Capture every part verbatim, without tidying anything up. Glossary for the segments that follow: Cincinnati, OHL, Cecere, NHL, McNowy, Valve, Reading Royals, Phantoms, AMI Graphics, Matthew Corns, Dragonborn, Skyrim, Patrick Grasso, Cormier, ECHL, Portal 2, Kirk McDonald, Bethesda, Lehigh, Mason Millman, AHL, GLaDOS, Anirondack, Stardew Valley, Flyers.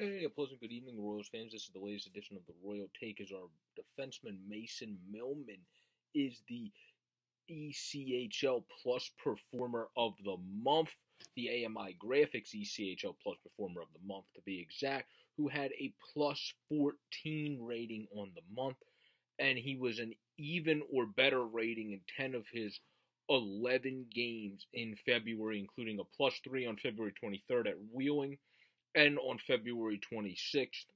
Hey, pleasant good evening, Royals fans. This is the latest edition of the Royal Take as our defenseman Mason Millman is the E C H L Plus Performer of the Month, the A M I Graphics E C H L Plus Performer of the Month to be exact, who had a plus fourteen rating on the month, and he was an even or better rating in ten of his eleven games in February, including a plus three on February twenty-third at Wheeling, and on February twenty-sixth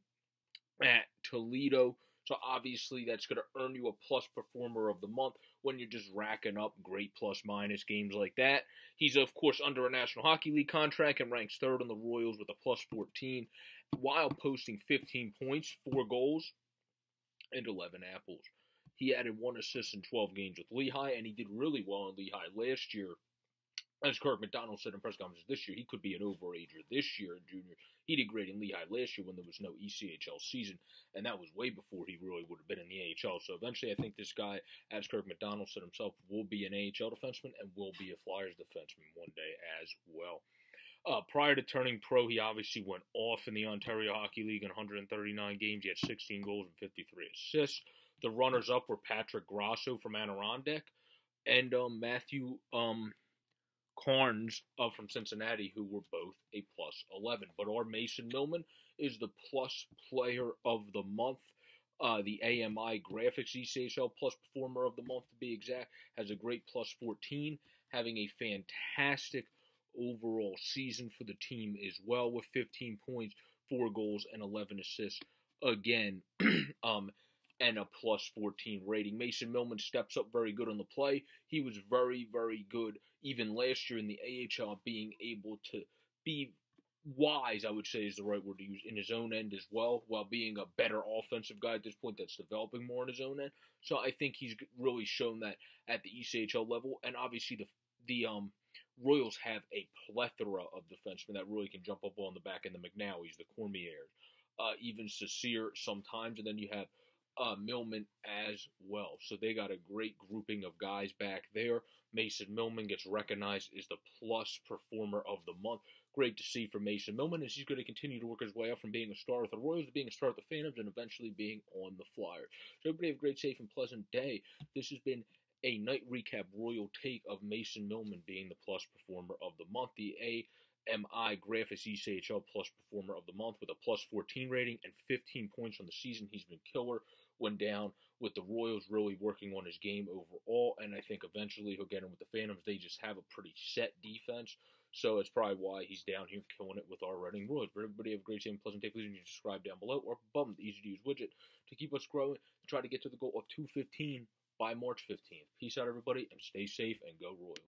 at Toledo. So obviously that's going to earn you a plus performer of the month when you're just racking up great plus-minus games like that. He's, of course, under a National Hockey League contract and ranks third on the Royals with a plus fourteen while posting fifteen points, four goals, and eleven apples. He added one assist in twelve games with Lehigh, and he did really well in Lehigh last year. As Kirk McDonald said in press conferences this year, he could be an overager this year, junior. He did great in Lehigh last year when there was no E C H L season, and that was way before he really would have been in the A H L. So eventually I think this guy, as Kirk McDonald said himself, will be an A H L defenseman and will be a Flyers defenseman one day as well. Uh, prior to turning pro, he obviously went off in the Ontario Hockey League in one hundred thirty-nine games. He had sixteen goals and fifty-three assists. The runners-up were Patrick Grasso from Anirondack and um, Matthew um, Corns uh, from Cincinnati, who were both a plus eleven. But our Mason Millman is the plus player of the month. Uh, the A M I Graphics E C H L Plus Performer of the Month, to be exact, has a great plus fourteen, having a fantastic overall season for the team as well, with fifteen points, four goals, and eleven assists again. um... and a plus fourteen rating. Mason Millman steps up very good on the play. He was very, very good even last year in the A H L, being able to be wise, I would say is the right word to use, in his own end as well, while being a better offensive guy at this point that's developing more in his own end. So I think he's really shown that at the E C H L level, and obviously the the um Royals have a plethora of defensemen that really can jump up on the back end, the McNowys, the Cormiers, uh, even Cecere sometimes, and then you have Uh, Millman as well. So they got a great grouping of guys back there. Mason Millman gets recognized as the plus performer of the month. Great to see for Mason Millman as he's going to continue to work his way up from being a star with the Royals to being a star with the Phantoms and eventually being on the Flyers. So everybody have a great, safe, and pleasant day. This has been a night recap Royal take of Mason Millman being the plus performer of the month. The A M I Graphics E C H L Plus Performer of the Month with a plus fourteen rating and fifteen points on the season. He's been killer when down with the Royals, really working on his game overall, and I think eventually he'll get in with the Phantoms. They just have a pretty set defense, so it's probably why he's down here killing it with our Reading Royals. But everybody have a great day and pleasant day. Please continue to subscribe down below or bump the easy-to-use widget to keep us growing to try to get to the goal of two fifteen by March fifteenth. Peace out, everybody, and stay safe and go Royals.